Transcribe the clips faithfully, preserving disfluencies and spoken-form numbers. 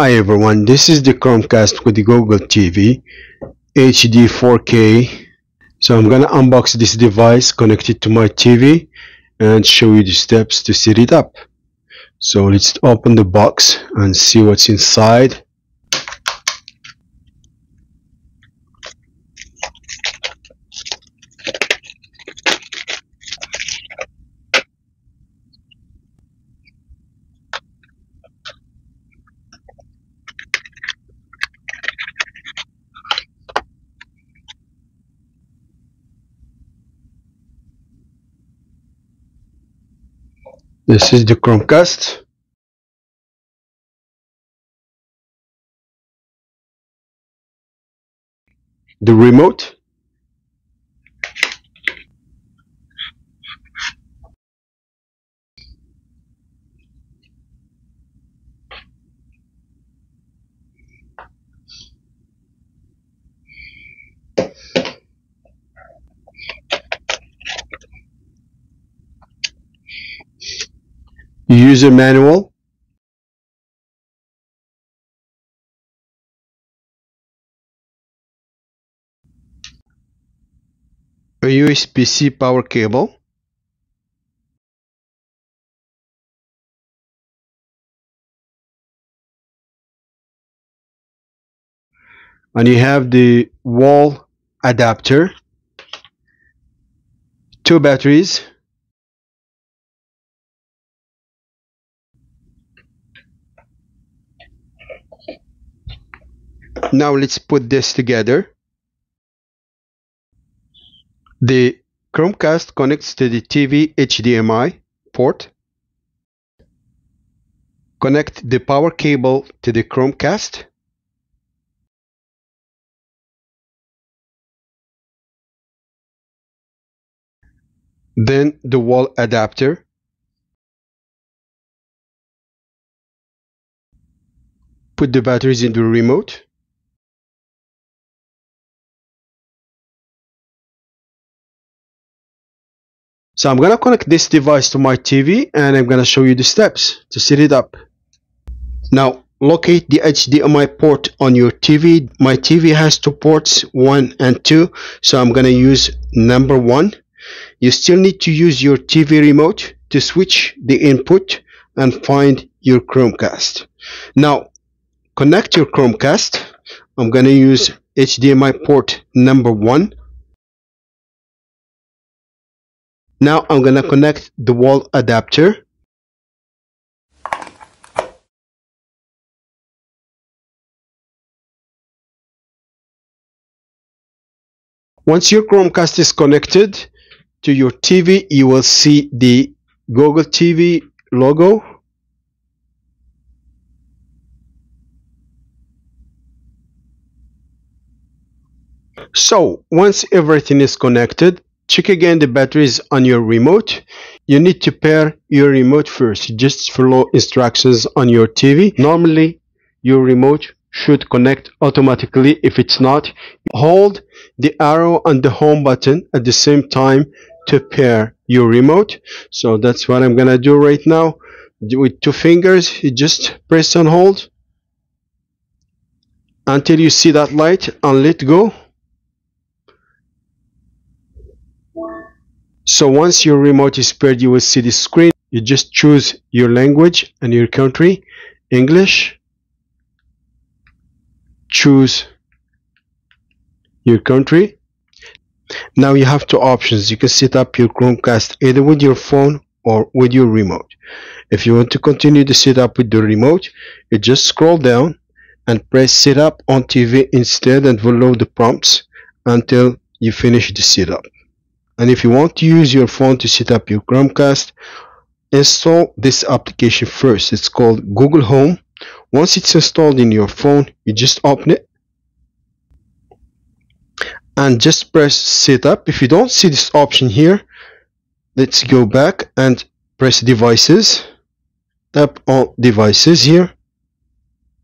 Hi everyone, this is the Chromecast with the Google T V H D four K. So I'm gonna unbox this device, connect it to my T V and show you the steps to set it up. So let's open the box and see what's inside. This is the Chromecast. The remote. User manual, a U S B C power cable, and you have the wall adapter, two batteries, Now let's put this together. The Chromecast connects to the T V H D M I port. Connect the power cable to the Chromecast. Then the wall adapter. Put the batteries in the remote. So I'm going to connect this device to my T V and I'm going to show you the steps to set it up. Now locate the H D M I port on your T V. My T V has two ports, one and two, so I'm going to use number one. You still need to use your T V remote to switch the input and find your Chromecast. Now connect your Chromecast. I'm going to use H D M I port number one. Now I'm gonna connect the wall adapter. Once your Chromecast is connected to your T V, you will see the Google T V logo. So once everything is connected, check again the batteries on your remote. You need to pair your remote first. Just follow instructions on your T V. Normally, your remote should connect automatically. If it's not, hold the arrow and the home button at the same time to pair your remote. So that's what I'm gonna do right now. With two fingers, you just press and hold until you see that light and let go. So once your remote is paired, you will see the screen. You just choose your language and your country, English. Choose your country. Now you have two options. You can set up your Chromecast either with your phone or with your remote. If you want to continue the setup with the remote, you just scroll down and press setup on T V instead and follow the prompts until you finish the setup. And if you want to use your phone to set up your Chromecast, install this application first. It's called Google Home. Once it's installed in your phone, you just open it and just press setup. If you don't see this option here, let's go back and press devices. Tap on devices here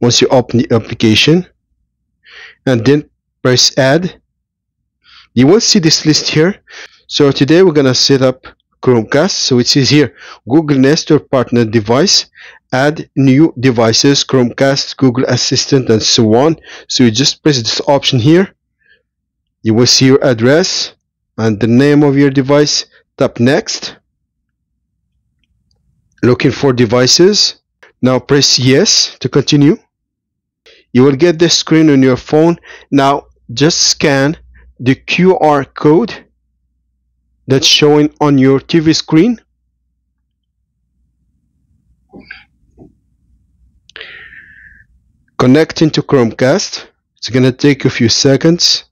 once you open the application and then press add. You will see this list here. So today we're gonna set up Chromecast, which is here, Google Nest or partner device, add new devices, Chromecast, Google Assistant, and so on. So you just press this option here, you will see your address and the name of your device. Tap next, looking for devices. Now press yes to continue. You will get this screen on your phone. Now just scan the Q R code that's showing on your T V screen. Connecting to Chromecast. It's gonna take a few seconds.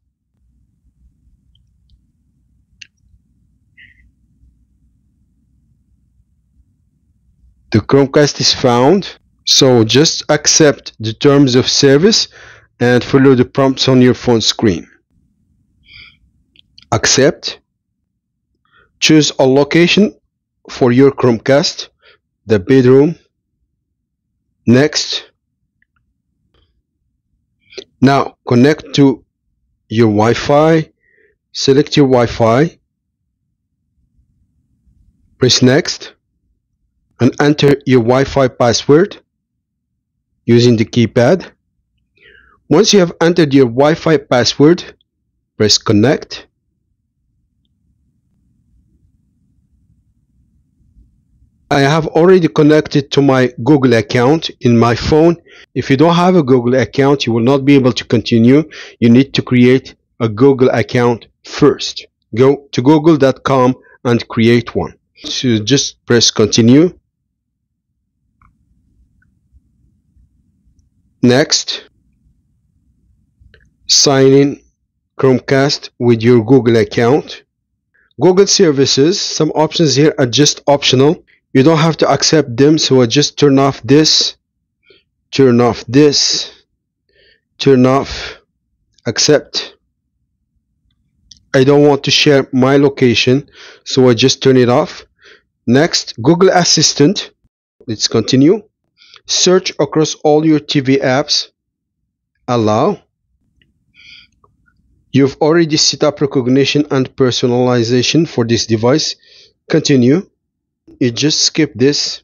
The Chromecast is found, so just accept the terms of service and follow the prompts on your phone screen. Accept. Choose a location for your Chromecast, the bedroom. Next. Now connect to your Wi-Fi. Select your Wi-Fi. Press next and enter your Wi-Fi password using the keypad. Once you have entered your Wi-Fi password, press connect. I have already connected to my Google account in my phone. If you don't have a Google account, you will not be able to continue. You need to create a Google account first. Go to google dot com and create one. So just press continue. Next. Sign in Chromecast with your Google account. Google services, some options here are just optional. You don't have to accept them, so I just turn off this, turn off this, turn off, accept. I don't want to share my location, so I just turn it off. Next, Google Assistant. Let's continue. Search across all your T V apps. Allow. You've already set up recognition and personalization for this device. Continue. You just skip this.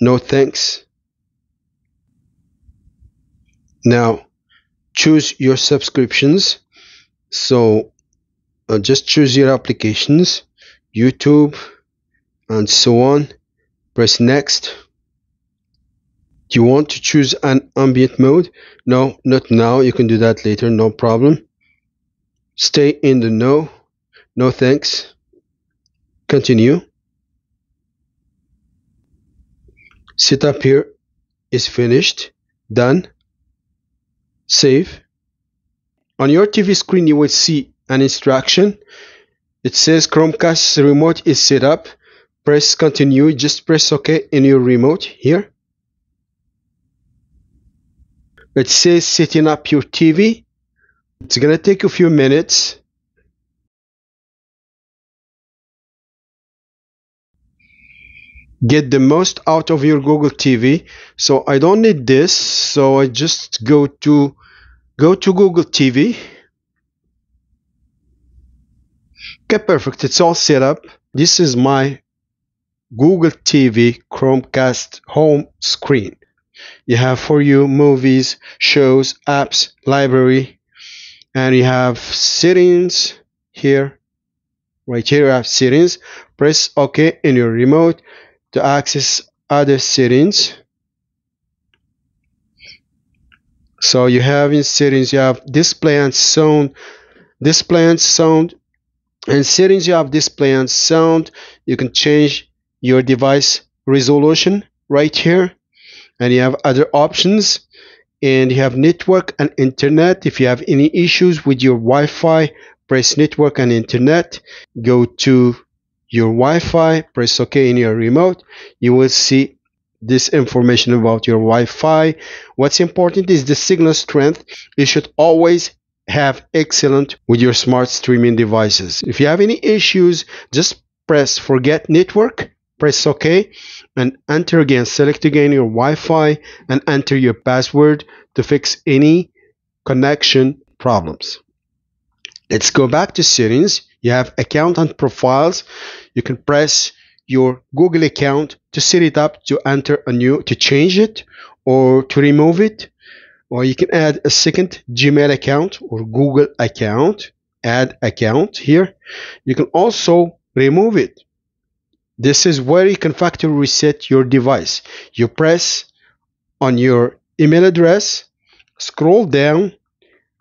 No thanks. Now choose your subscriptions. So uh, just choose your applications, YouTube and so on. Press next. Do you want to choose an ambient mode? No, not now. You can do that later, no problem. Stay in the no. No thanks. Continue. Setup here is finished. Done. Save. On your T V screen, you will see an instruction. It says Chromecast remote is set up. Press continue. Just press OK in your remote here. It says setting up your T V. It's gonna take a few minutes. Get the most out of your Google T V. So I don't need this, so I just go to go to Google T V. Okay, perfect. It's all set up. This is my Google T V Chromecast home screen. You have For You, movies, shows, apps, library, and you have settings here. Right here I have settings. Press OK in your remote to access other settings. So you have in settings, you have display and sound, display and sound, and settings you have display and sound. You can change your device resolution right here, and you have other options, and you have network and internet. If you have any issues with your Wi-Fi, press network and internet, go to your Wi-Fi, press OK in your remote. You will see this information about your Wi-Fi. What's important is the signal strength. You should always have excellent with your smart streaming devices. If you have any issues, just press forget network, press OK, and enter again. Select again your Wi-Fi and enter your password to fix any connection problems. Let's go back to settings. You have account and profiles. You can press your Google account to set it up, to enter a new, to change it or to remove it. Or you can add a second Gmail account or Google account. Add account here. You can also remove it. This is where you can factory reset your device. You press on your email address, scroll down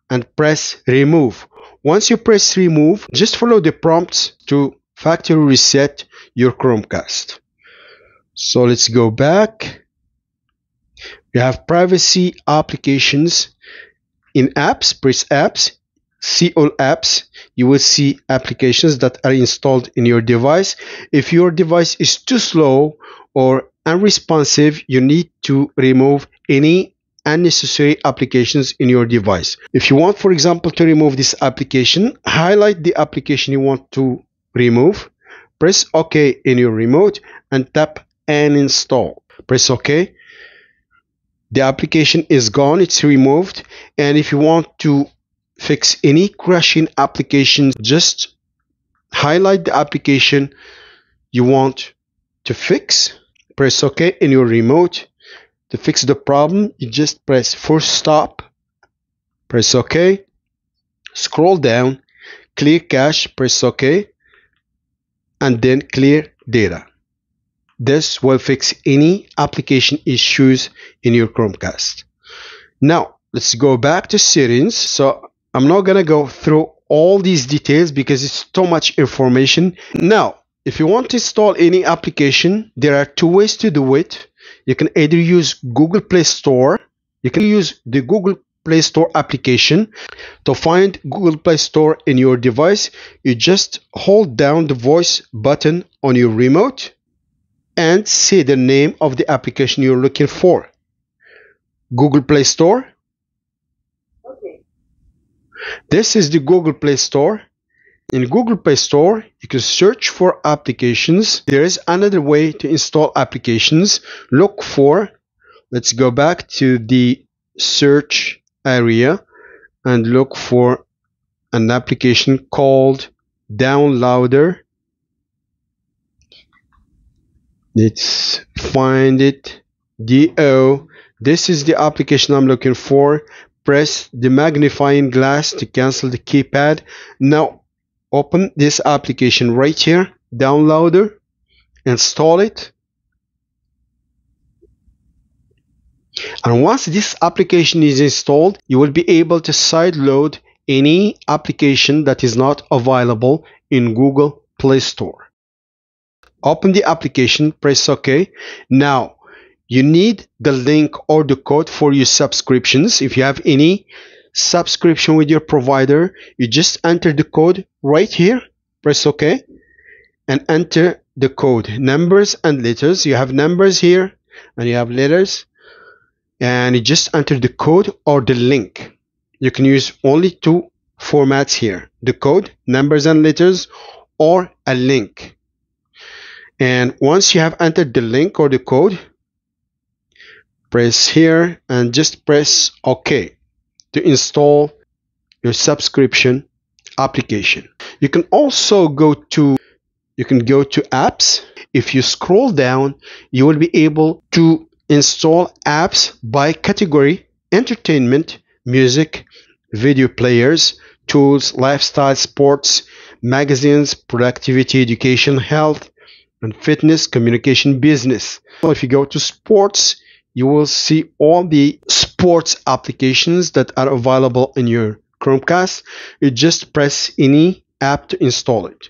and press remove. Once you press remove, just follow the prompts to factory reset your Chromecast. So let's go back. You have privacy applications. In apps, press apps, see all apps. You will see applications that are installed in your device. If your device is too slow or unresponsive, you need to remove any unnecessary applications in your device. If you want, for example, to remove this application, highlight the application you want to remove, press OK in your remote and tap uninstall. Press OK. The application is gone, it's removed. And if you want to fix any crashing applications, just highlight the application you want to fix, press OK in your remote. To fix the problem, you just press first stop, press OK, scroll down, clear cache, press OK, and then clear data. This will fix any application issues in your Chromecast. Now, let's go back to settings. So I'm not gonna go through all these details because it's too much information. Now, if you want to install any application, there are two ways to do it. You can either use Google Play Store. You can use the Google Play Store application. To find Google Play Store in your device, you just hold down the voice button on your remote and say the name of the application you're looking for. Google Play Store. Okay. This is the Google Play Store. In Google Play Store, you can search for applications. There is another way to install applications. Look for, let's go back to the search area and look for an application called Downloader. Let's find it, D O. This is the application I'm looking for. Press the magnifying glass to cancel the keypad. Now, open this application right here, Downloader, install it. And once this application is installed, you will be able to sideload any application that is not available in Google Play Store. Open the application, press OK. Now, you need the link or the code for your subscriptions. If you have any subscription with your provider, you just enter the code right here, press OK, and enter the code, numbers and letters. You have numbers here and you have letters, and you just enter the code or the link. You can use only two formats here, the code, numbers and letters, or a link. And once you have entered the link or the code, press here and just press OK to install your subscription application. You can also go to you can go to apps. If you scroll down, you will be able to install apps by category: entertainment, music, video players, tools, lifestyle, sports, magazines, productivity, education, health and fitness, communication, business. So if you go to sports, you will see all the sports applications that are available in your Chromecast. You just press any app to install it.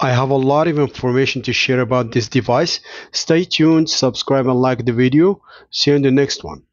I have a lot of information to share about this device. Stay tuned, subscribe and like the video. See you in the next one.